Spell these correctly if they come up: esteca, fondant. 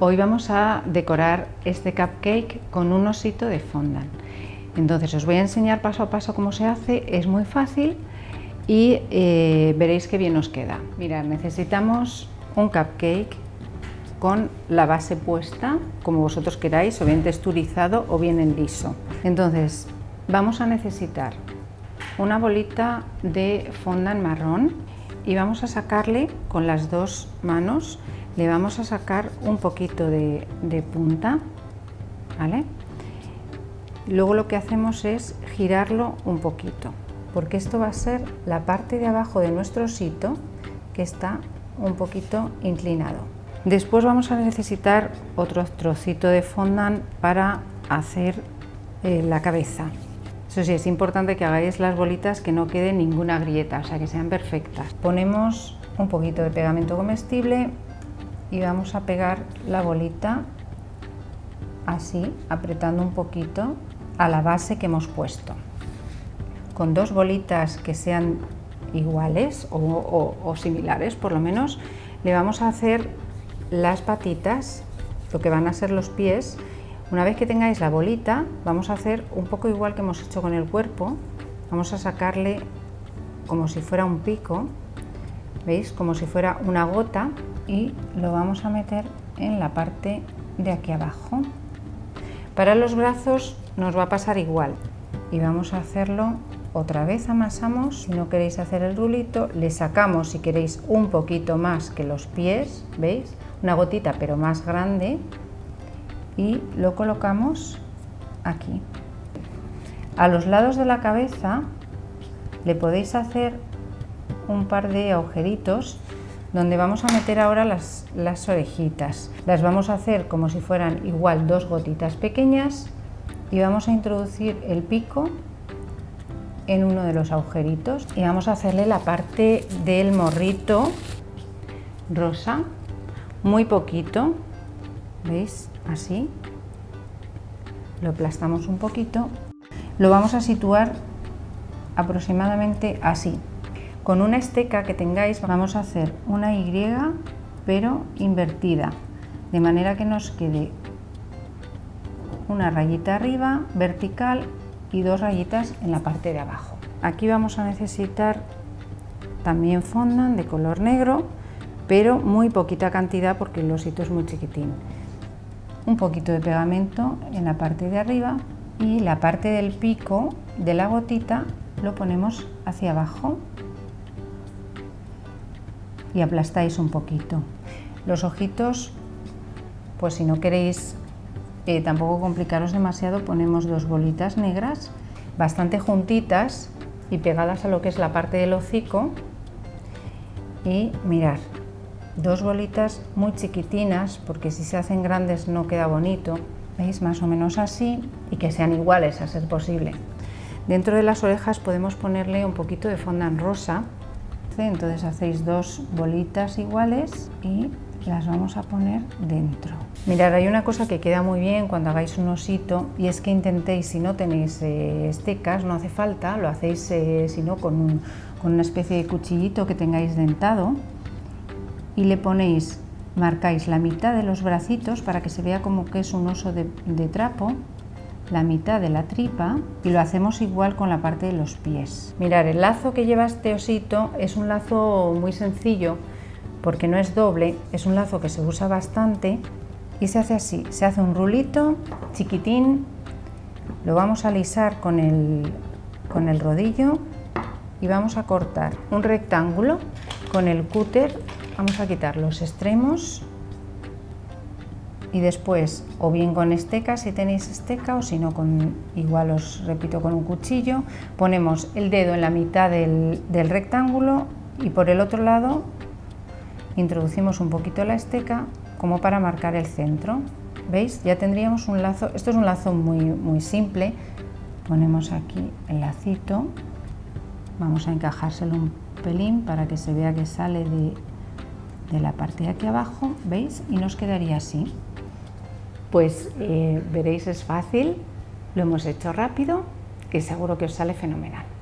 Hoy vamos a decorar este cupcake con un osito de fondant. Entonces os voy a enseñar paso a paso cómo se hace, es muy fácil y veréis qué bien os queda. Mirad, necesitamos un cupcake con la base puesta, como vosotros queráis, o bien texturizado o bien en liso. Entonces vamos a necesitar una bolita de fondant marrón y vamos a sacarle con las dos manos, le vamos a sacar un poquito de punta, ¿vale? Luego lo que hacemos es girarlo un poquito, porque esto va a ser la parte de abajo de nuestro osito que está un poquito inclinado. Después vamos a necesitar otro trocito de fondant para hacer la cabeza. Eso sí, es importante que hagáis las bolitas que no quede ninguna grieta, o sea, que sean perfectas. Ponemos un poquito de pegamento comestible y vamos a pegar la bolita así, apretando un poquito a la base que hemos puesto. Con dos bolitas que sean iguales o similares, por lo menos, le vamos a hacer las patitas, lo que van a ser los pies. Una vez que tengáis la bolita, vamos a hacer un poco igual que hemos hecho con el cuerpo, vamos a sacarle como si fuera un pico, ¿veis? Como si fuera una gota, y lo vamos a meter en la parte de aquí abajo. Para los brazos nos va a pasar igual y vamos a hacerlo otra vez, amasamos. Si no queréis hacer el rulito, le sacamos, si queréis, un poquito más que los pies, ¿veis? Una gotita pero más grande. Y lo colocamos aquí. A los lados de la cabeza le podéis hacer un par de agujeritos donde vamos a meter ahora las orejitas. Las vamos a hacer como si fueran igual dos gotitas pequeñas y vamos a introducir el pico en uno de los agujeritos y vamos a hacerle la parte del morrito rosa, muy poquito, ¿veis? Así, lo aplastamos un poquito, lo vamos a situar aproximadamente así. Con una esteca que tengáis vamos a hacer una Y pero invertida, de manera que nos quede una rayita arriba, vertical, y dos rayitas en la parte de abajo. Aquí vamos a necesitar también fondant de color negro, pero muy poquita cantidad porque el osito es muy chiquitín. Un poquito de pegamento en la parte de arriba y la parte del pico de la gotita lo ponemos hacia abajo y aplastáis un poquito. Los ojitos, pues si no queréis tampoco complicaros demasiado, ponemos dos bolitas negras bastante juntitas y pegadas a lo que es la parte del hocico. Y mirad, dos bolitas muy chiquitinas, porque si se hacen grandes no queda bonito, ¿veis? Más o menos así, y que sean iguales a ser posible. Dentro de las orejas podemos ponerle un poquito de fondant rosa, entonces hacéis dos bolitas iguales y las vamos a poner dentro. Mirad, hay una cosa que queda muy bien cuando hagáis un osito, y es que intentéis, si no tenéis estecas, no hace falta, lo hacéis sino con una especie de cuchillito que tengáis dentado, y le ponéis, marcáis la mitad de los bracitos para que se vea como que es un oso de trapo, la mitad de la tripa, y lo hacemos igual con la parte de los pies. Mirad, el lazo que lleva este osito es un lazo muy sencillo porque no es doble, es un lazo que se usa bastante y se hace así, se hace un rulito chiquitín, lo vamos a alisar con el rodillo y vamos a cortar un rectángulo con el cúter. Vamos a quitar los extremos y después, o bien con esteca si tenéis esteca, o si no, igual os repito, con un cuchillo, ponemos el dedo en la mitad del rectángulo y por el otro lado introducimos un poquito la esteca como para marcar el centro. ¿Veis? Ya tendríamos un lazo. Esto es un lazo muy, muy simple. Ponemos aquí el lacito, vamos a encajárselo un pelín para que se vea que sale de la parte de aquí abajo, ¿veis? Y nos quedaría así. Pues veréis, es fácil, lo hemos hecho rápido, que seguro que os sale fenomenal.